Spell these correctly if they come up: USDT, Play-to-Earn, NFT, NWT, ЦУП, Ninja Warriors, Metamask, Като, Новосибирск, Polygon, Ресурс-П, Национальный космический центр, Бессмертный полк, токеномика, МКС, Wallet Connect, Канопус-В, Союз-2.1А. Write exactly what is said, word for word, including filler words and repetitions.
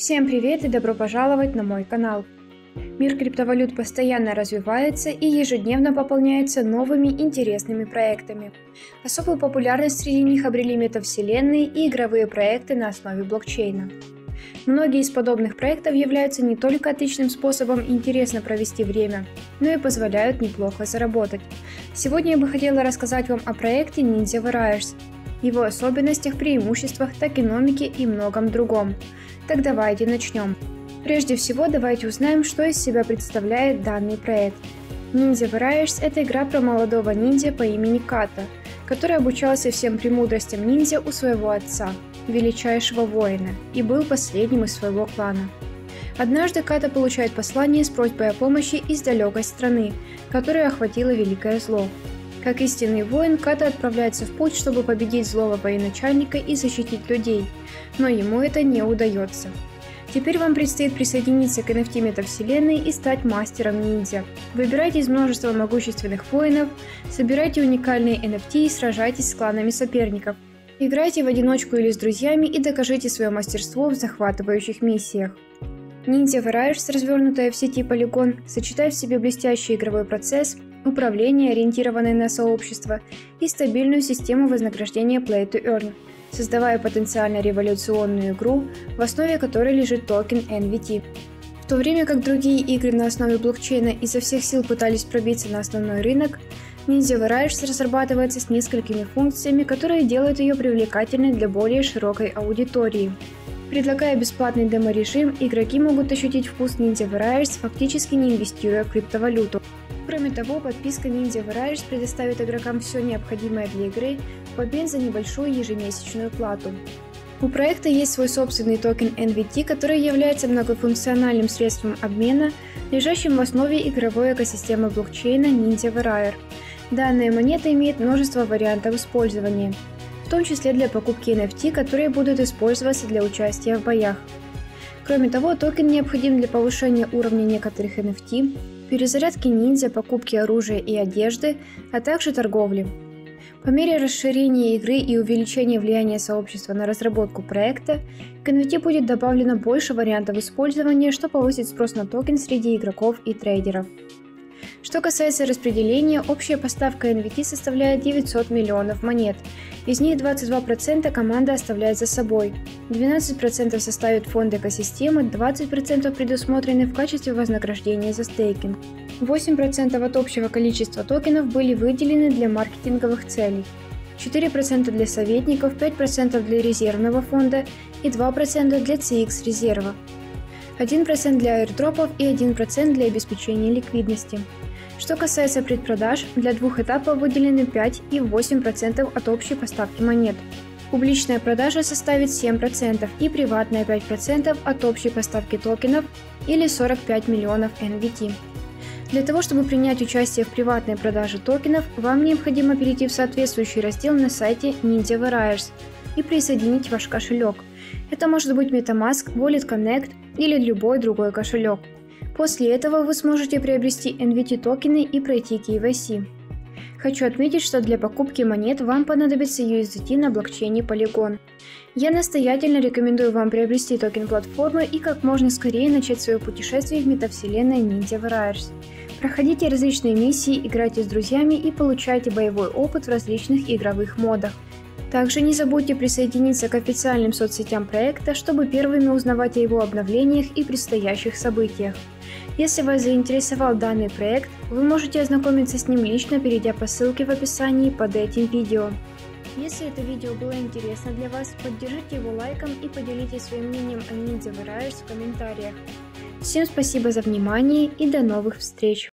Всем привет и добро пожаловать на мой канал. Мир криптовалют постоянно развивается и ежедневно пополняется новыми интересными проектами. Особую популярность среди них обрели метавселенные и игровые проекты на основе блокчейна. Многие из подобных проектов являются не только отличным способом интересно провести время, но и позволяют неплохо заработать. Сегодня я бы хотела рассказать вам о проекте Ninja Warriors, его особенностях, преимуществах, токеномике и многом другом. Так давайте начнем. Прежде всего, давайте узнаем, что из себя представляет данный проект. Ninja Warriors – это игра про молодого ниндзя по имени Като, который обучался всем премудростям ниндзя у своего отца, величайшего воина, и был последним из своего клана. Однажды Като получает послание с просьбой о помощи из далекой страны, которую охватило великое зло. Как истинный воин, Като отправляется в путь, чтобы победить злого военачальника и защитить людей, но ему это не удается. Теперь вам предстоит присоединиться к эн эф ти метавселенной и стать мастером ниндзя. Выбирайте из множества могущественных воинов, собирайте уникальные эн эф ти и сражайтесь с кланами соперников. Играйте в одиночку или с друзьями и докажите свое мастерство в захватывающих миссиях. Ninja Warriors, развернутая в сети Polygon, сочетает в себе блестящий игровой процесс, управление, ориентированное на сообщество, и стабильную систему вознаграждения Play-to-Earn, создавая потенциально революционную игру, в основе которой лежит токен эн дабл ю ти. В то время как другие игры на основе блокчейна изо всех сил пытались пробиться на основной рынок, Ninja Warriors разрабатывается с несколькими функциями, которые делают ее привлекательной для более широкой аудитории. Предлагая бесплатный демо-режим, игроки могут ощутить вкус Ninja Warriors, фактически не инвестируя в криптовалюту. Кроме того, подписка Ninja Warriors предоставит игрокам все необходимое для игры в обмен за небольшую ежемесячную плату. У проекта есть свой собственный токен эн дабл ю ти, который является многофункциональным средством обмена, лежащим в основе игровой экосистемы блокчейна Ninja Warrior. Данная монета имеет множество вариантов использования, в том числе для покупки эн эф ти, которые будут использоваться для участия в боях. Кроме того, токен необходим для повышения уровня некоторых эн эф ти, перезарядки ниндзя, покупки оружия и одежды, а также торговли. По мере расширения игры и увеличения влияния сообщества на разработку проекта, к эн эф ти будет добавлено больше вариантов использования, что повысит спрос на токен среди игроков и трейдеров. Что касается распределения, общая поставка эн эф ти составляет девятьсот миллионов монет, из них двадцать два процента команда оставляет за собой, двенадцать процентов составят фонд экосистемы, двадцать процентов предусмотрены в качестве вознаграждения за стейкинг. восемь процентов от общего количества токенов были выделены для маркетинговых целей, четыре процента для советников, пять процентов для резервного фонда и два процента для си икс-резерва. один процент для аирдропов и один процент для обеспечения ликвидности. Что касается предпродаж, для двух этапов выделены пять процентов и восемь процентов от общей поставки монет. Публичная продажа составит семь процентов и приватная пять процентов от общей поставки токенов или сорок пять миллионов эн дабл ю ти. Для того, чтобы принять участие в приватной продаже токенов, вам необходимо перейти в соответствующий раздел на сайте Ninja Warriors и присоединить ваш кошелек. Это может быть Metamask, Wallet Connect или любой другой кошелек. После этого вы сможете приобрести эн дабл ю ти токены и пройти кей вай си. Хочу отметить, что для покупки монет вам понадобится ю эс ди ти на блокчейне Polygon. Я настоятельно рекомендую вам приобрести токен платформы и как можно скорее начать свое путешествие в метавселенной Ninja Warriors. Проходите различные миссии, играйте с друзьями и получайте боевой опыт в различных игровых модах. Также не забудьте присоединиться к официальным соцсетям проекта, чтобы первыми узнавать о его обновлениях и предстоящих событиях. Если вас заинтересовал данный проект, вы можете ознакомиться с ним лично, перейдя по ссылке в описании под этим видео. Если это видео было интересно для вас, поддержите его лайком и поделитесь своим мнением о Ninja Warriors в комментариях. Всем спасибо за внимание и до новых встреч!